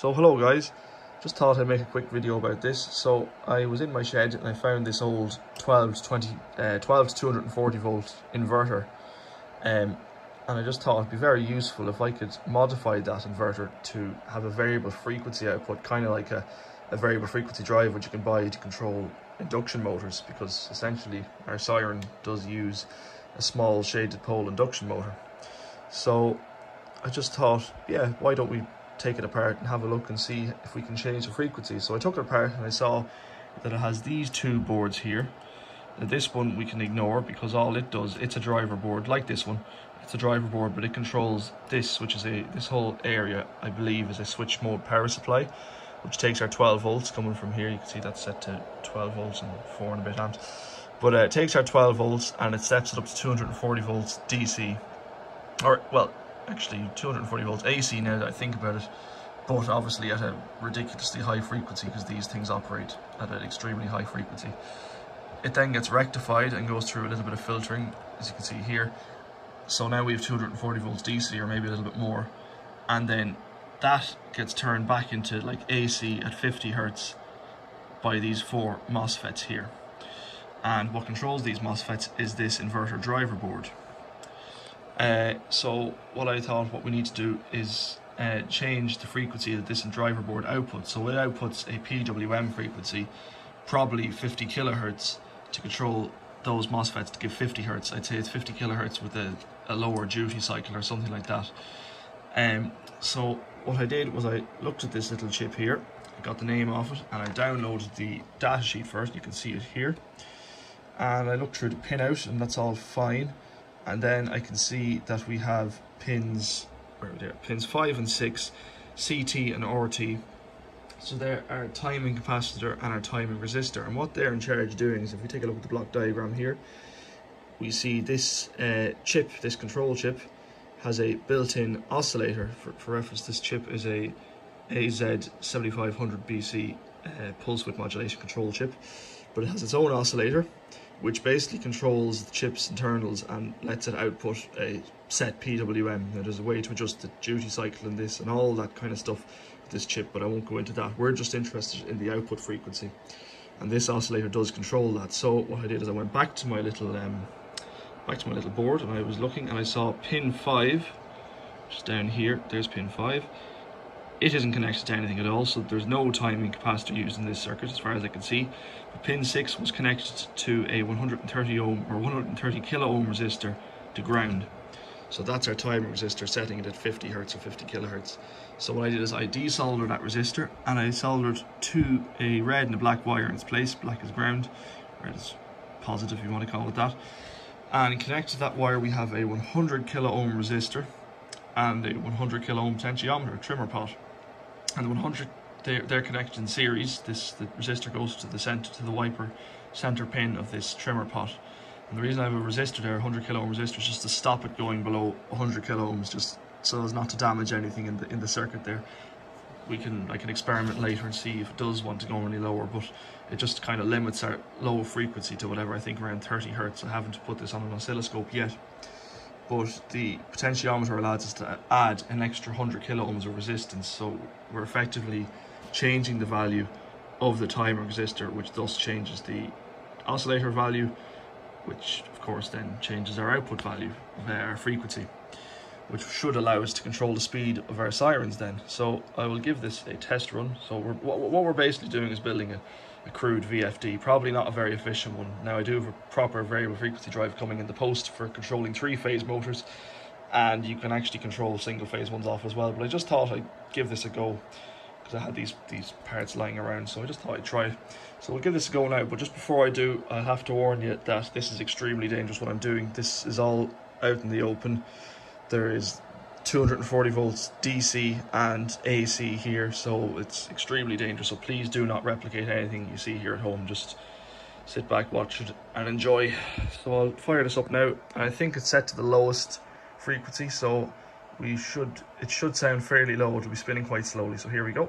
So hello guys, just thought I'd make a quick video about this. So I was in my shed and I found this old 12 to 240 volt inverter, and I just thought it'd be very useful if I could modify that inverter to have a variable frequency output, kind of like a variable frequency drive which you can buy to control induction motors, because essentially our siren does use a small shaded pole induction motor. So I just thought, yeah, why don't we take it apart and have a look and see if we can change the frequency. So I took it apart and I saw that it has these two boards here. Now this one we can ignore because all it does, it's a driver board like this one. It's a driver board, but it controls this, which is this whole area I believe is a switch mode power supply, which takes our 12 volts coming from here. You can see that's set to 12 volts and 4 and a bit amps. But it takes our 12 volts and it steps it up to 240 volts DC. Or well, actually 240 volts AC now that I think about it, but obviously at a ridiculously high frequency because these things operate at an extremely high frequency. It then gets rectified and goes through a little bit of filtering, as you can see here. So now we have 240 volts DC, or maybe a little bit more, and then that gets turned back into like AC at 50 hertz by these four MOSFETs here. And what controls these MOSFETs is this inverter driver board. So what I thought what we need to do is change the frequency that this driver board outputs. So it outputs a PWM frequency, probably 50 kilohertz, to control those MOSFETs to give 50 hertz. I'd say it's 50 kilohertz with a lower duty cycle or something like that. So what I did was I looked at this little chip here, I got the name off it, and I downloaded the datasheet first. You can see it here. And I looked through the pinout, and that's all fine. And then I can see that we have pins, where are they? Pins 5 and 6, CT and RT. So they're our timing capacitor and our timing resistor. And what they're in charge of doing is, if we take a look at the block diagram here, we see this chip, this control chip, has a built-in oscillator. For reference, this chip is a AZ7500BC pulse width modulation control chip, but it has its own oscillator, which basically controls the chip's internals and lets it output a set PWM. Now, there's a way to adjust the duty cycle in this and all that kind of stuff with this chip, but I won't go into that. We're just interested in the output frequency, and this oscillator does control that. So what I did is I went back to my little board, and I was looking, and I saw pin 5, which is down here. There's pin 5. It isn't connected to anything at all, so there's no timing capacitor used in this circuit as far as I can see. But pin 6 was connected to a 130 ohm or 130 kilo ohm resistor to ground. So that's our timing resistor, setting it at 50 hertz or 50 kilohertz. So what I did is I desoldered that resistor, and I soldered to a red and a black wire in its place. Black is ground, red is positive if you want to call it that. And connected to that wire we have a 100 kilo ohm resistor and a 100 kilo ohm potentiometer, trimmer pot. And the 100, they're connected in series. The resistor goes to the center, to the wiper center pin of this trimmer pot. And the reason I have a resistor there, 100 kilo ohm resistor, is just to stop it going below 100 kilo ohms, just so as not to damage anything in the circuit there. I can experiment later and see if it does want to go any lower, but it just kind of limits our low frequency to whatever, I think around 30 hertz. I haven't put this on an oscilloscope yet. But the potentiometer allows us to add an extra 100 kilo ohms of resistance, so we're effectively changing the value of the timer resistor, which thus changes the oscillator value, which of course then changes our output value, our frequency, which should allow us to control the speed of our sirens then. So I will give this a test run. So what we're basically doing is building a crude VFD, probably not a very efficient one. Now, I do have a proper variable frequency drive coming in the post for controlling 3-phase motors, and you can actually control single-phase ones off as well, but I just thought I'd give this a go because I had these parts lying around, so I just thought I'd try it. So we'll give this a go now, but just before I do, I have to warn you that this is extremely dangerous what I'm doing. This is all out in the open. There is 240 volts DC and AC here, so it's extremely dangerous. So please do not replicate anything you see here at home. Just sit back, watch it, and enjoy. So I'll fire this up now. I think it's set to the lowest frequency, so it should sound fairly low. It'll be spinning quite slowly. So here we go.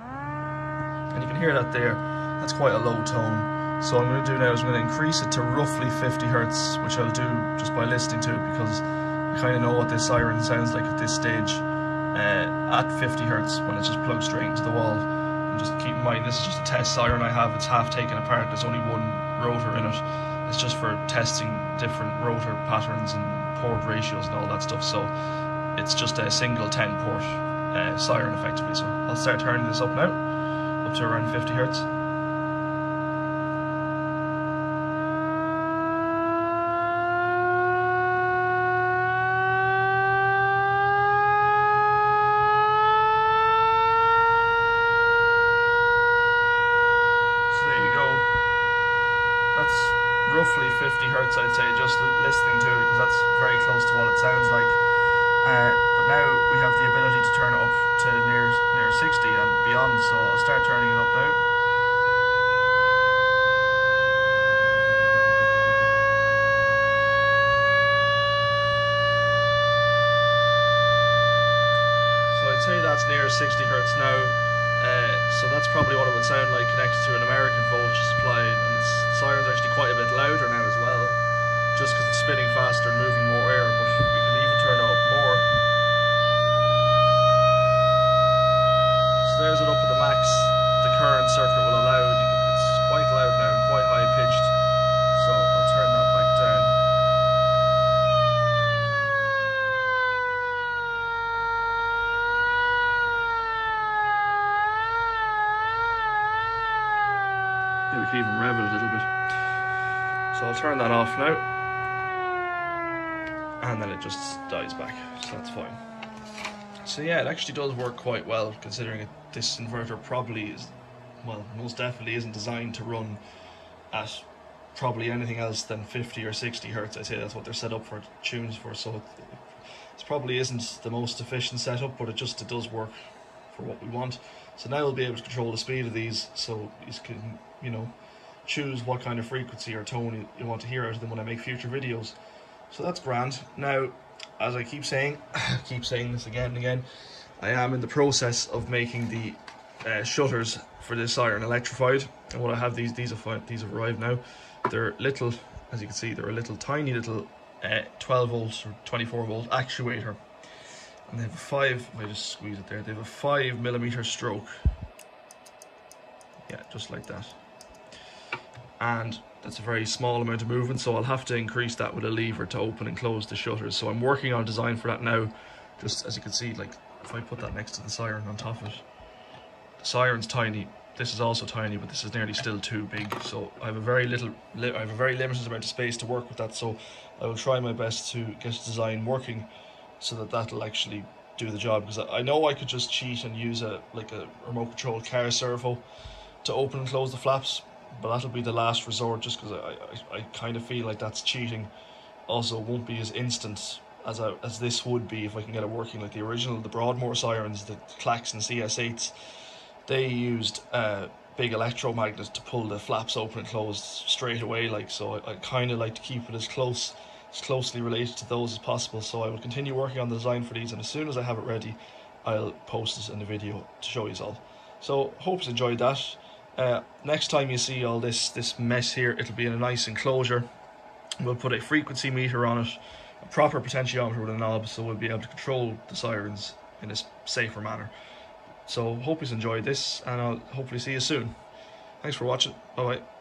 And you can hear that there. That's quite a low tone. So what I'm going to do now is I'm going to increase it to roughly 50 hertz, which I'll do just by listening to it, because I kind of know what this siren sounds like at this stage at 50 hertz when it's just plugged straight into the wall. And just keep in mind, this is just a test siren I have, it's half taken apart, there's only one rotor in it. It's just for testing different rotor patterns and port ratios and all that stuff, so it's just a single 10 port siren effectively. So I'll start turning this up now, up to around 50 hertz. Roughly 50 hertz, I'd say, just listening to it, because that's very close to what it sounds like. But now we have the ability to turn it up to near 60 and beyond, so I'll start turning it up now. So I'd say that's near 60 hertz now, so that's probably what it would sound like connected to an American voltage supply. Siren's actually quite a bit louder now as well, just because it's spinning faster and moving more air, but we can even turn it up more. So there's it up at the max the current circuit will allow. It's quite loud now and quite high pitched, so I'll turn that back down. Yeah, we can even rev it a little bit. So I'll turn that off now, and then it just dies back, so that's fine. So yeah, it actually does work quite well, considering this inverter probably is, well, most definitely isn't designed to run at probably anything else than 50 or 60 hertz. I'd say that's what they're set up for, tuned for, so it probably isn't the most efficient setup, but it does work for what we want. So now we'll be able to control the speed of these, so you can, you know, choose what kind of frequency or tone you want to hear out of them when I make future videos. So that's grand. Now, as I keep saying, this again and again, I am in the process of making the shutters for this siren electrified. And what I have, these have arrived now. They're little, as you can see, they're a little tiny little 12 volts or 24 volt actuator. And they have a if I just squeeze it there, they have a 5mm stroke. Yeah, just like that. And that's a very small amount of movement, so I'll have to increase that with a lever to open and close the shutters. So I'm working on a design for that now. Just as you can see, like if I put that next to the siren on top of it, the siren's tiny. This is also tiny, but this is nearly still too big. So I have a very limited amount of space to work with that. So I will try my best to get the design working so that that'll actually do the job. Because I know I could just cheat and use a remote control car servo to open and close the flaps, but that'll be the last resort, just because I kind of feel like that's cheating. Also, it won't be as instant as this would be if I can get it working. Like the original, the Broadmoor sirens, the Klaxon CS8s, they used big electromagnets to pull the flaps open and closed straight away. Like, so I kind of like to keep it as closely related to those as possible. So I will continue working on the design for these, and as soon as I have it ready, I'll post this in the video to show you all. So hope you enjoyed that. Next time you see all this mess here, it'll be in a nice enclosure. We'll put a frequency meter on it, a proper potentiometer with a knob, so we'll be able to control the sirens in a safer manner. So hope you enjoyed this, and I'll hopefully see you soon. Thanks for watching. Bye bye.